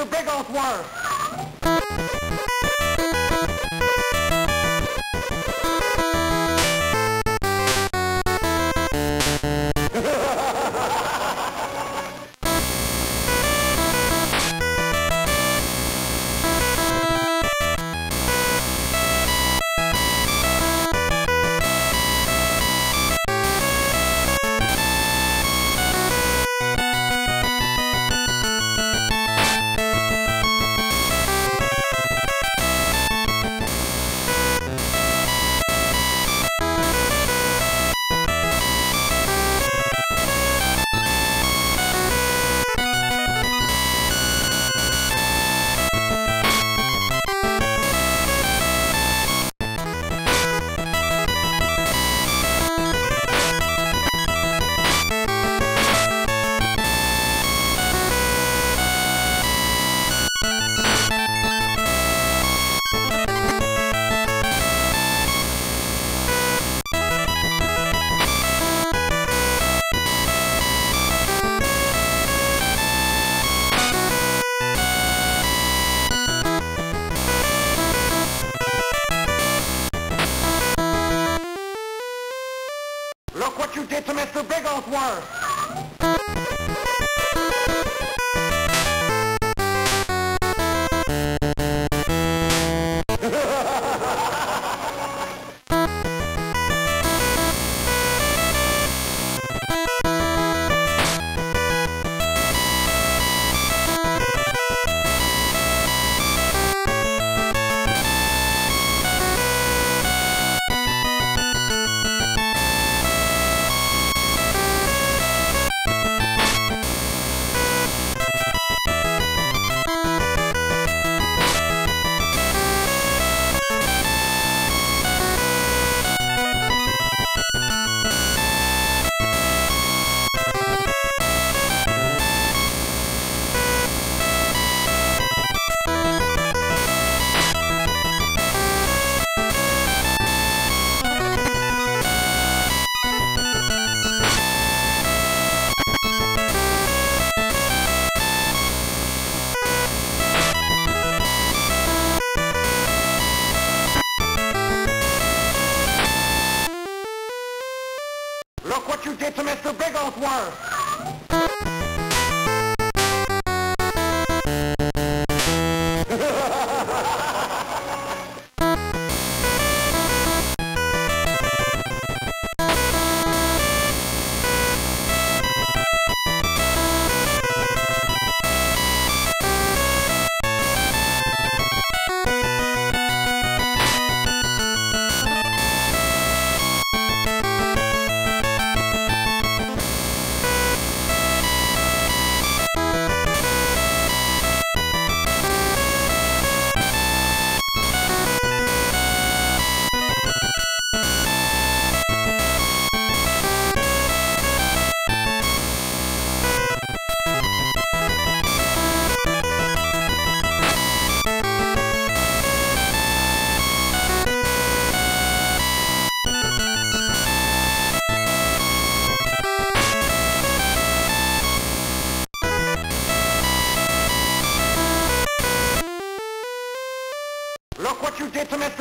Mr.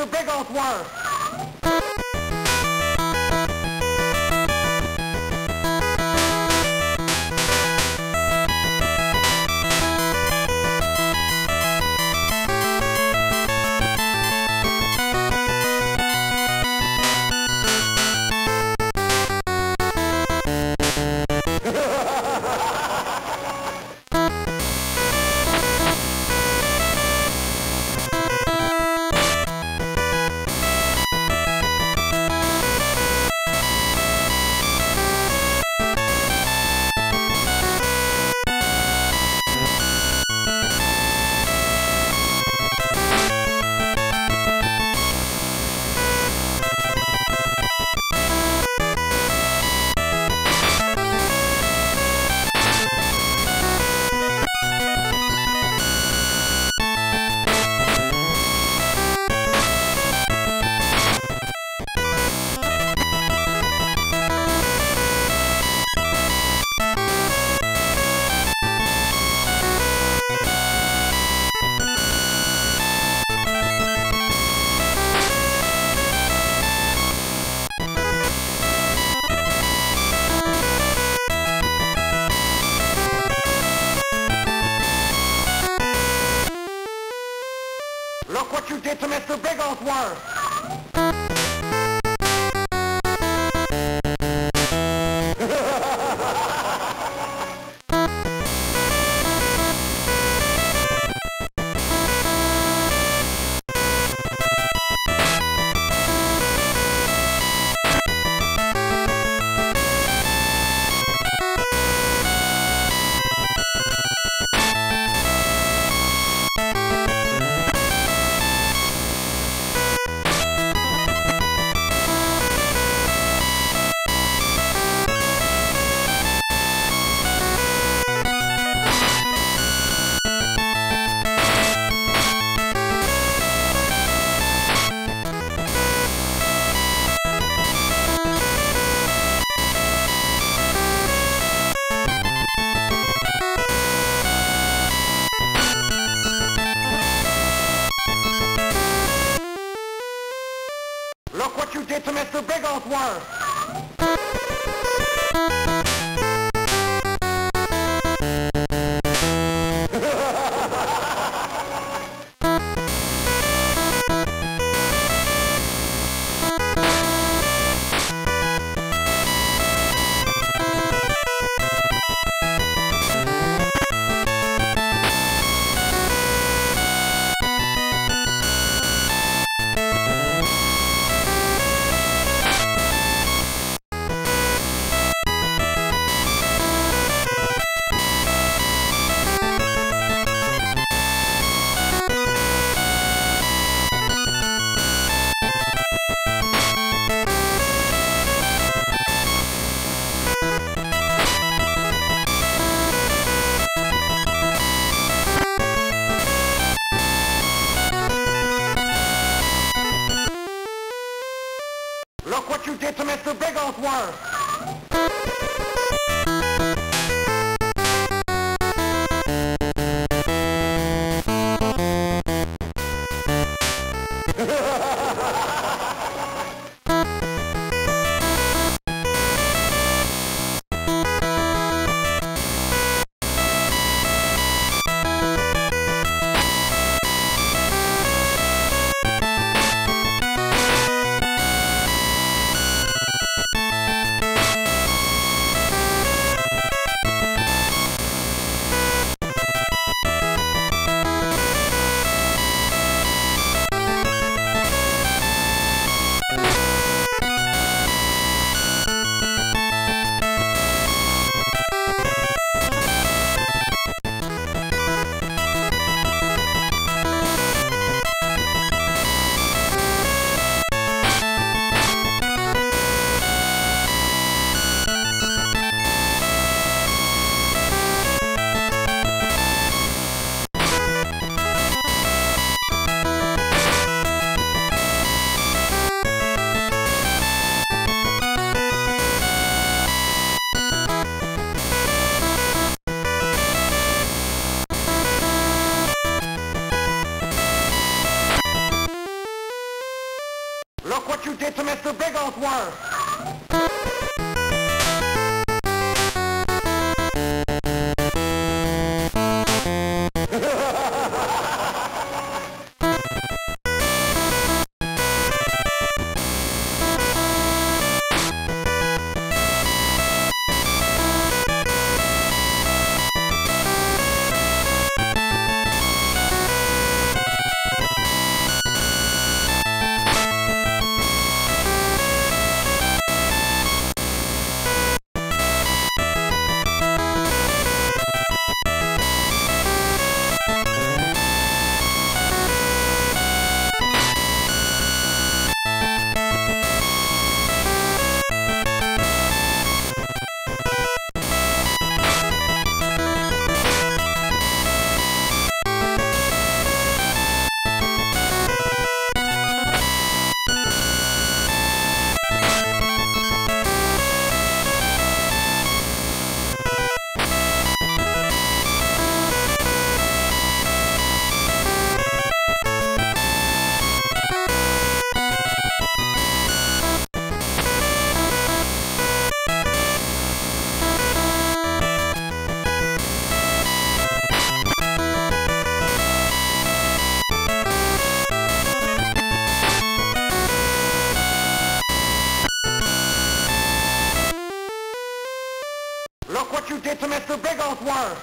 Bigglesworth! Mr. Bigglesworth! of work.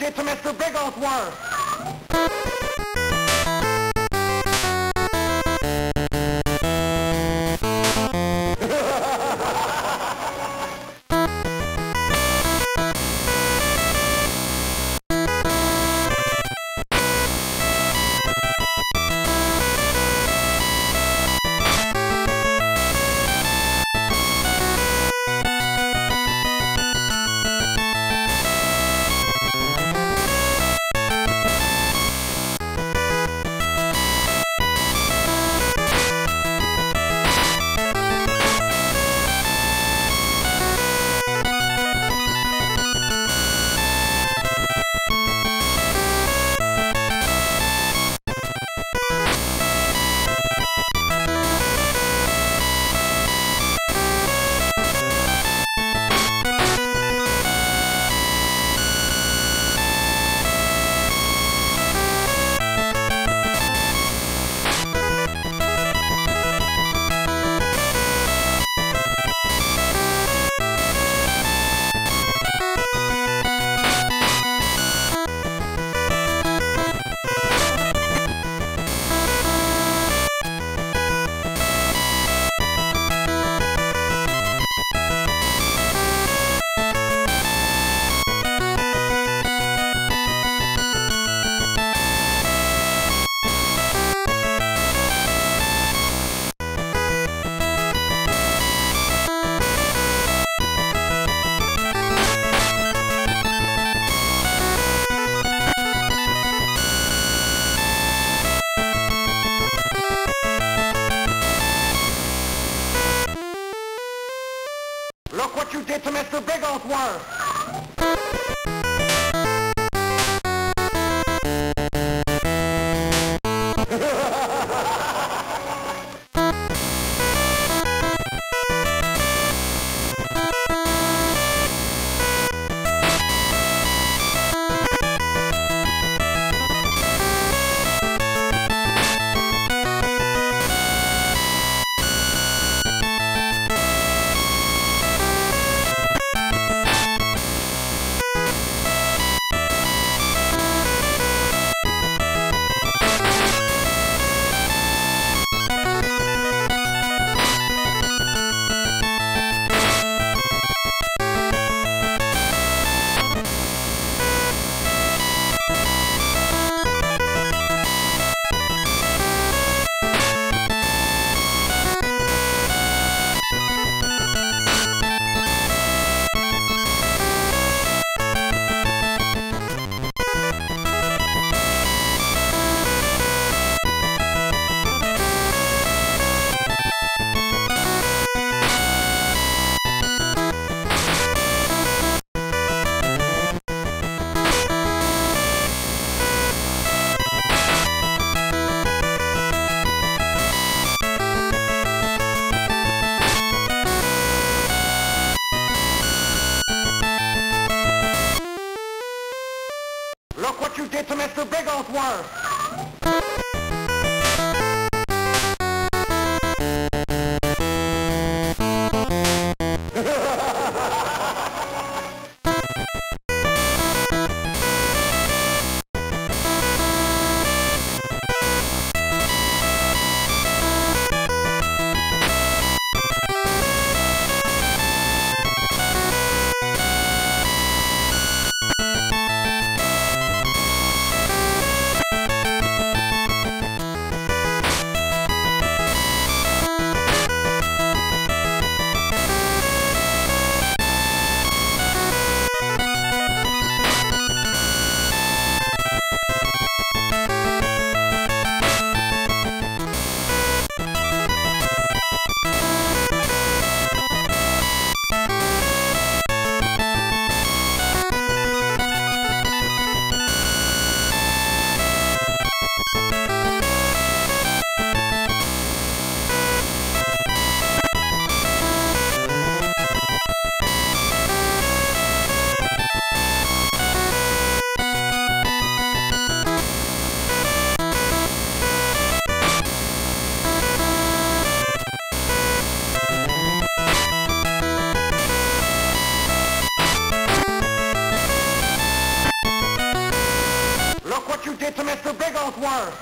Get to Mr. Bigglesworth! Look what you did to Mr. Bigglesworth! Look what you did to Mr. Bigglesworth! It's Mr. Bigglesworth.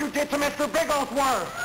You did to Mr. Bigglesworth!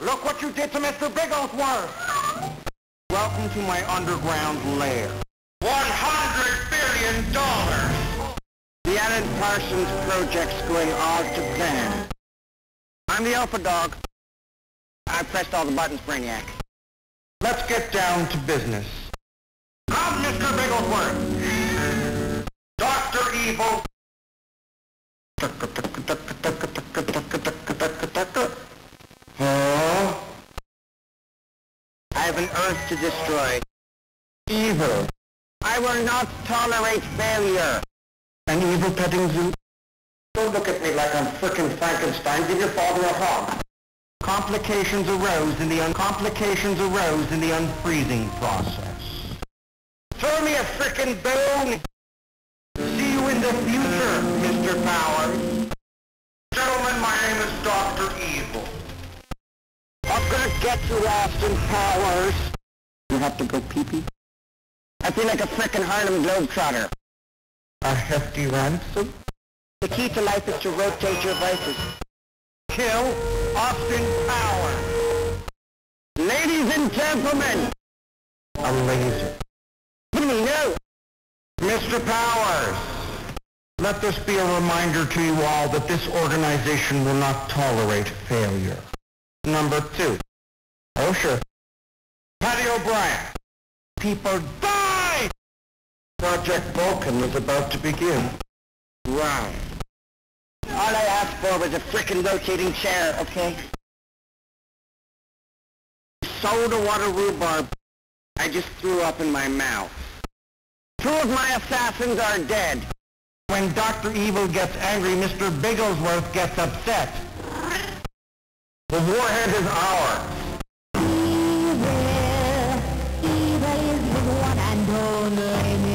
Look what you did to Mr. Bigglesworth! Welcome to my underground lair. $100 billion! The Alan Parsons project's going all to plan. I'm the alpha dog. I pressed all the buttons, Brainiac. Let's get down to business. I'm Mr. Bigglesworth! Dr. Evil! Huh? I have an Earth to destroy. Evil. I will not tolerate failure. An evil petting zoo? Don't look at me like I'm frickin' Frankenstein. Give your father a hug. Complications arose in the unfreezing process. Throw me a frickin' bone! See you in the future, Mr. Powers. Gentlemen, my name is Dr. Evil. I'm gonna get you, Austin Powers. You have to go pee-pee? I feel like a frickin' Harlem Globetrotter. A hefty ransom? The key to life is to rotate your vices. Kill Austin Powers. Ladies and gentlemen! A laser. What do you know? Mr. Powers, let this be a reminder to you all that this organization will not tolerate failure. Number 2. Oh, sure. Paddy O'Brien. People die! Project Vulcan is about to begin. Wow. All I asked for was a frickin' rotating chair, okay? Soda water rhubarb. I just threw up in my mouth. 2 of my assassins are dead. When Dr. Evil gets angry, Mr. Bigglesworth gets upset. The warhead is ours. Evil, evil is the one and only name.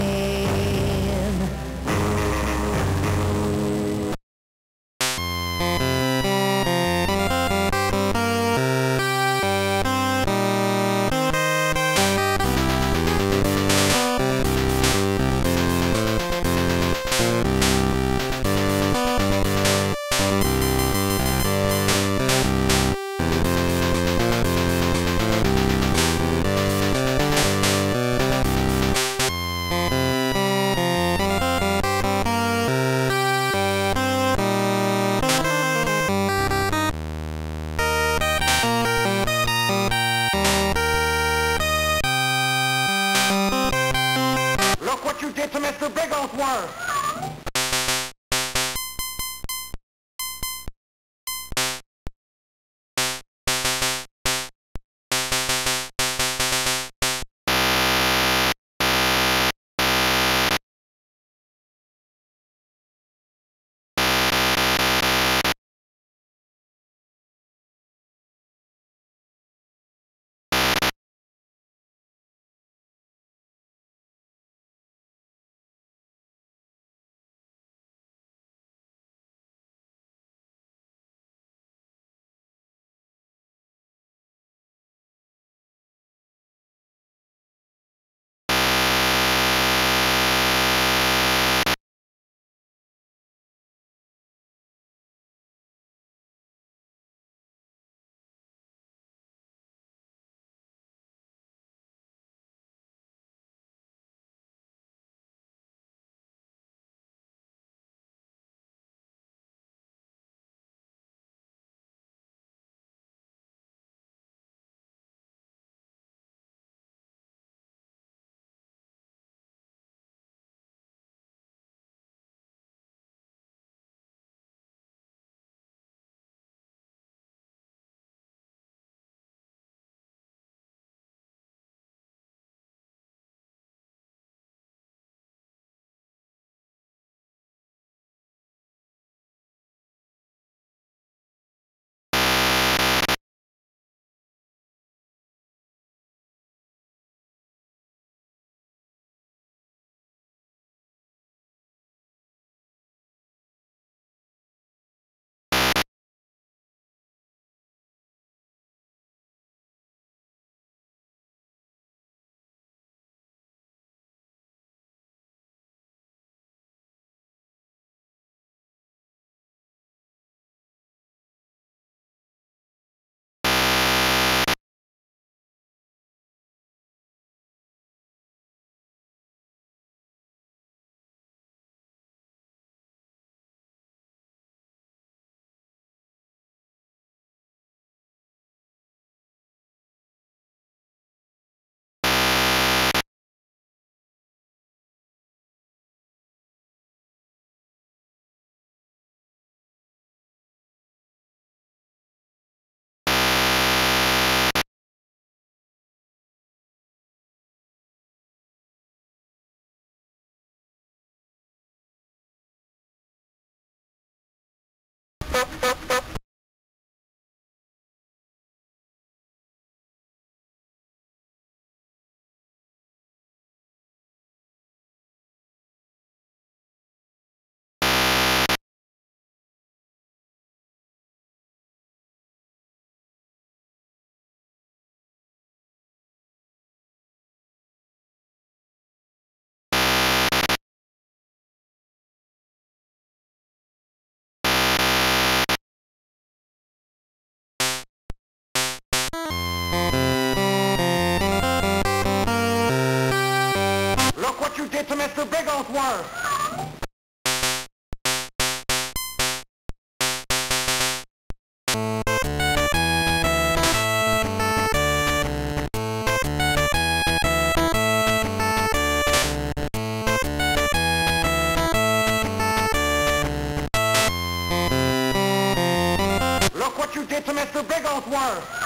it to Mr. Bigglesworth. Look what you did to Mr. Bigglesworth!